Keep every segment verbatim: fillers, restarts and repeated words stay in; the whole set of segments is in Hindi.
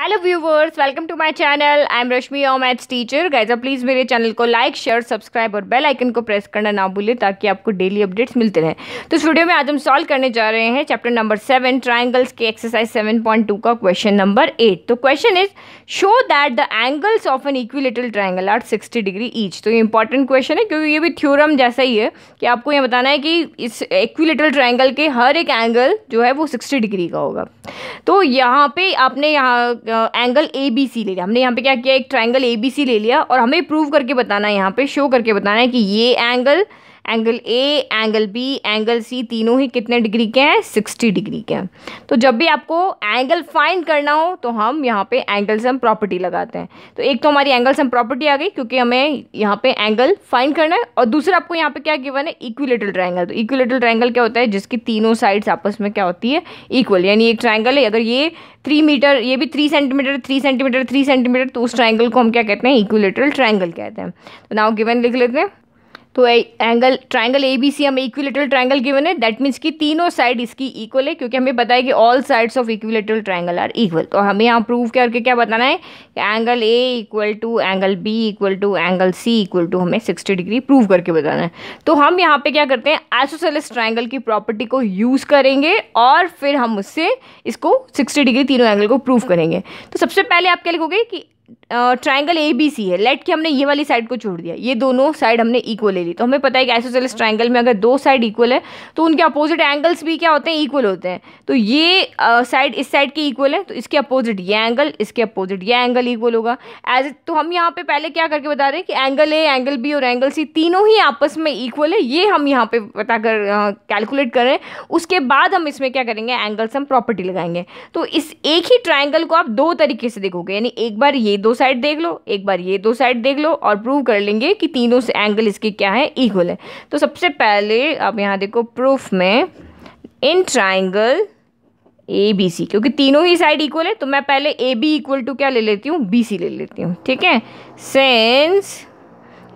Hello viewers, welcome to my channel. I am Rashmi ओमैड्स टीचर। गाइज़ प्लीज़ मेरे चैनल को लाइक, शेयर, सब्सक्राइब और बेल आइकन को प्रेस करना ना भूलें ताकि आपको डेली अपडेट्स मिलते रहें। तो इस वीडियो में आज हम सॉल्व करने जा रहे हैं चैप्टर नंबर सेवन ट्राइंगल्स के एक्सरसाइज सेवन पॉइंट टू का क्वेश्चन नंबर एट। तो question is show that the angles of an equilateral triangle are sixty degree each. तो ये इंपॉर्टेंट क्वेश्चन है क्योंकि ये भी थ्योरम जैसा ही है कि आपको ये बताना है कि इस इक्विलेटरल ट्राइंगल के हर एक एंगल जो है वो सिक्सटी डिग्री का होगा। तो यहाँ पे आपने यहाँ एंगल ए बी सी ले लिया, हमने यहाँ पे क्या किया, एक ट्राइंगल ए बी सी ले लिया और हमें प्रूव करके बताना है, यहाँ पे शो करके बताना है कि ये angle angle A, angle B, angle C तीनों ही कितने डिग्री के हैं, सिक्सटी डिग्री के हैं। तो जब भी आपको एंगल फाइंड करना हो तो हम यहाँ पे एंगल सम प्रॉपर्टी लगाते हैं। तो एक तो हमारी एंगल सम प्रॉपर्टी आ गई क्योंकि हमें यहाँ पे एंगल फाइंड करना है, और दूसरा आपको यहाँ पे क्या गिवन है, इक्विलेटरल ट्राइंगल। तो इक्विलेटरल ट्राइंगल क्या होता है, जिसकी तीनों साइड्स आपस में क्या होती है, इक्वल। यानी एक ट्राइंगल है, अगर ये थ्री मीटर, ये भी three centimetre, three centimetre, three centimetre, तो उस ट्राइंगल को हम क्या कहते हैं, इक्विलेटरल ट्राइंगल कहते हैं। तो नाउ गिवन लिख लेते हैं। तो angle triangle A B C हमें इक्विलेटरल ट्राइंगल गिवन है, दैट मीन्स कि तीनों साइड इसकी इक्वल है क्योंकि हमें पता है कि all sides of equilateral triangle are equal. तो हमें यहाँ प्रूव करके क्या बताना है कि angle A equal to angle B equal to angle C equal to हमें सिक्सटी डिग्री प्रूव करके बताना है। तो हम यहाँ पे क्या करते हैं, आइसोसेलेस ट्राइंगल की प्रॉपर्टी को यूज़ करेंगे और फिर हम उससे इसको सिक्सटी डिग्री तीनों एंगल को प्रूव करेंगे। तो सबसे पहले आप क्या लिखोगे कि ट्राइंगल ए बी सी है, लेट कि हमने ये वाली साइड को छोड़ दिया, ये दोनों साइड हमने इक्वल ले ली। तो हमें पता है कि आइसोसेलेस ट्राइंगल में अगर दो साइड इक्वल है तो उनके अपोजिट एंगल्स भी क्या होते हैं, इक्वल होते हैं। तो ये साइड uh, इस साइड के इक्वल है, तो इसके अपोजिट ये एंगल, इसके अपोजिट ये एंगल इक्वल होगा एज। तो हम यहाँ पे पहले क्या करके बता रहे हैं कि एंगल ए, एंगल बी और एंगल सी तीनों ही आपस में इक्वल है, ये हम यहाँ पे पता कर कैलकुलेट uh, करें। उसके बाद हम इसमें क्या करेंगे, एंगल सम प्रॉपर्टी लगाएंगे। तो इस एक ही ट्राइंगल को आप दो तरीके से देखोगे, यानी एक बार ये दो साइड देख लो, एक बार ये दो साइड देख लो, और प्रूव कर लेंगे कि तीनों से एंगल इसके क्या है, इक्वल है। तो सबसे पहले आप यहाँ देखो प्रूफ में इन ट्राइंगल ए बी सी, क्योंकि तीनों ही साइड इक्वल है तो मैं पहले ए बी इक्वल टू क्या ले लेती हूँ, बी सी ले लेती हूँ। ठीक है, since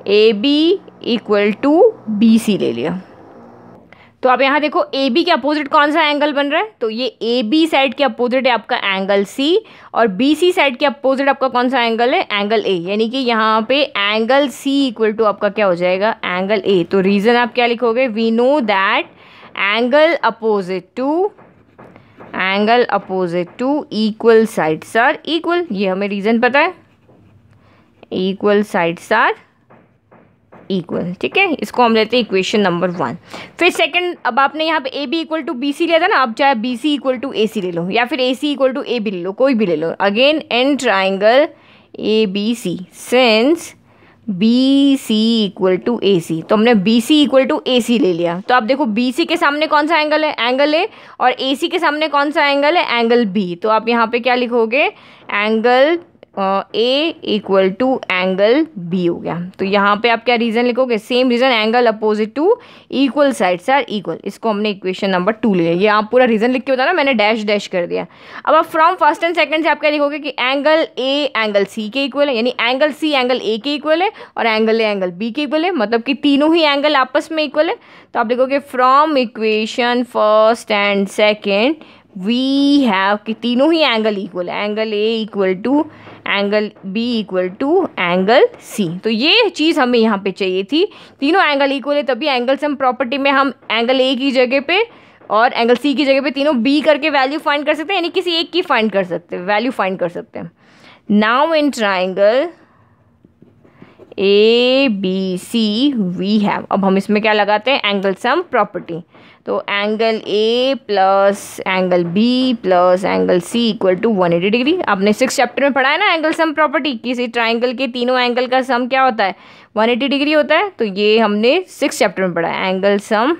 A B equal to B C ले लिया। तो आप यहाँ देखो ए बी के अपोजिट कौन सा एंगल बन रहा है, तो ये ए बी साइड के अपोजिट है आपका एंगल सी, और बी सी साइड के अपोजिट आपका कौन सा एंगल है, एंगल ए। यानी कि यहाँ पे एंगल सी इक्वल टू आपका क्या हो जाएगा, एंगल ए। तो रीज़न आप क्या लिखोगे, we know that angle opposite to angle opposite to equal sides are equal. ये हमें रीज़न पता है, इक्वल साइड्स आर इक्वल। ठीक है, इसको हम लेते हैं इक्वेशन नंबर वन। फिर सेकंड, अब आपने यहाँ पे A B equal to B C लिया था ना, आप चाहे B C equal to A C ले लो या फिर A C equal to A B ले लो, कोई भी ले लो। Again an triangle A B C, since B C equal to A C, तो हमने B C equal to A C ले लिया। तो आप देखो बी सी के सामने कौन सा एंगल है, एंगल ए, और ए सी के सामने कौन सा एंगल है, एंगल बी। तो आप यहाँ पे क्या लिखोगे, angle A equal to angle B हो गया। तो यहाँ पे आप क्या रीज़न लिखोगे, same reason, angle opposite to equal sides are equal. इसको हमने इक्वेशन नंबर टू लिया। ये आप पूरा रीज़न लिख के बताना, मैंने डैश डैश कर दिया। अब आप फ्रॉम फर्स्ट एंड सेकंड से आप क्या लिखोगे कि एंगल ए एंगल सी के इक्वल है, यानी एंगल सी एंगल ए के इक्वल है, और एंगल ए एंगल बी के इक्वल है, मतलब कि तीनों ही एंगल आपस में इक्वल है। तो आप लिखोगे from equation first and second we have कि तीनों ही एंगल इक्वल है, angle A equal to angle B equal to angle C. तो ये चीज़ हमें यहाँ पे चाहिए थी, तीनों एंगल इक्वल है तभी एंगल सम प्रॉपर्टी में हम एंगल ए की जगह पे और एंगल सी की जगह पे तीनों बी करके वैल्यू फाइंड कर सकते हैं, यानी किसी एक की फाइंड कर सकते हैं, वैल्यू फाइंड कर सकते हैं। Now in triangle A B C we have, अब हम इसमें क्या लगाते हैं, एंगल सम प्रॉपर्टी। तो angle A plus angle B plus angle C equal to one eighty degree. आपने सिक्स चैप्टर में पढ़ा है ना एंगल सम प्रॉपर्टी, किसी ट्राइंगल के तीनों एंगल का सम क्या होता है, वन एटी डिग्री होता है। तो ये हमने सिक्स चैप्टर में पढ़ा है, angle sum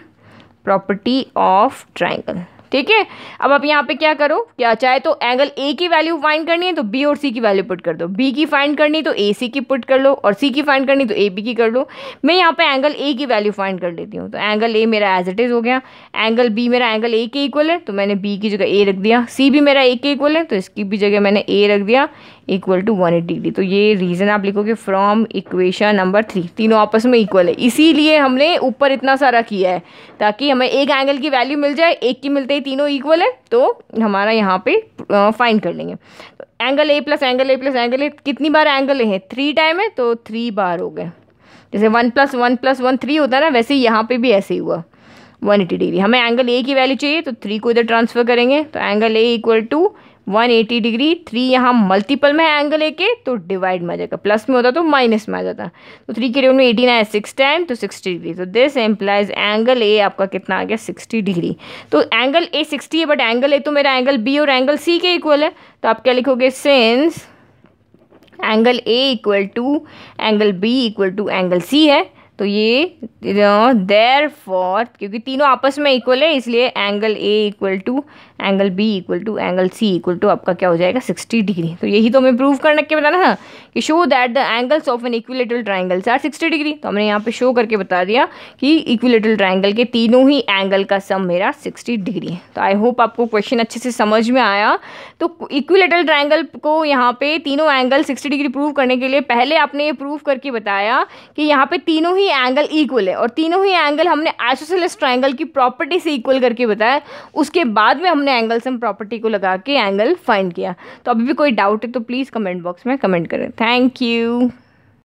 property of triangle. ठीक है, अब आप यहाँ पे क्या करो, क्या चाहे तो एंगल ए की वैल्यू फाइंड करनी है तो बी और सी की वैल्यू पुट कर दो, बी की फाइंड करनी तो ए सी की पुट कर लो, और सी की फाइंड करनी तो ए बी की कर लो। मैं यहाँ पे एंगल ए की वैल्यू फाइंड कर लेती हूँ, तो एंगल ए मेरा एज इट इज़ हो गया, एंगल बी मेरा एंगल ए के इक्वल है तो मैंने बी की जगह ए रख दिया, सी भी मेरा ए के इक्वल है तो इसकी भी जगह मैंने ए रख दिया, equal to one eighty degree. तो ये रीज़न आप लिखोगे फ्रॉम इक्वेशन नंबर थ्री, तीनों आपस में इक्वल है, इसीलिए हमने ऊपर इतना सारा किया है ताकि हमें एक एंगल की वैल्यू मिल जाए, एक की मिलते ही तीनों इक्वल है तो हमारा यहाँ पे फाइंड कर लेंगे। Angle A plus angle A plus angle A, कितनी बार एंगल ए है? थ्री टाइम है, तो थ्री बार हो गए। जैसे one plus one plus one three होता है ना, वैसे यहाँ पे भी ऐसे ही हुआ वन एटी डिग्री। हमें एंगल ए की वैल्यू चाहिए तो थ्री को इधर ट्रांसफ़र करेंगे, तो angle A equal to one eighty degree. Three यहाँ मल्टीपल में है एंगल ए के, तो डिवाइड में आ जाएगा, प्लस में होता तो माइनस में आ जाता। तो थ्री के डिवाइड में एटीन आया सिक्स टाइम, तो सिक्सटी डिग्री। तो दिस एम्प्लाइज एंगल ए आपका कितना आ गया, सिक्सटी डिग्री। तो एंगल ए सिक्सटी है, बट एंगल ए तो मेरा एंगल बी और एंगल सी के इक्वल है, तो आप क्या लिखोगे, since angle A equal to angle B equal to angle C है, तो ये देयरफॉर, क्योंकि तीनों आपस में इक्वल है, इसलिए angle A equal to angle B equal to angle C equal to आपका क्या हो जाएगा, सिक्सटी डिग्री। तो यही तो हमें प्रूव करने के बताना था कि show that the angles of an equilateral triangles are sixty degree. तो हमने यहाँ पे शो करके बता दिया कि इक्विलेटरल ट्राइंगल के तीनों ही एंगल का सम मेरा सिक्सटी डिग्री है। तो आई होप आपको क्वेश्चन अच्छे से समझ में आया। तो इक्विलेटरल ट्राइंगल को यहाँ पे तीनों एंगल सिक्सटी डिग्री प्रूव करने के लिए पहले आपने ये प्रूव करके बताया कि यहाँ पे तीनों ही एंगल इक्वल है, और तीनों ही एंगल हमने आइसोसेलेस ट्राइंगल की प्रॉपर्टी से इक्वल करके बताया। उसके बाद में हमने एंगल सम प्रॉपर्टी को लगा के एंगल फाइंड किया। तो अभी भी कोई डाउट है तो प्लीज़ कमेंट बॉक्स में कमेंट करें। Thank you.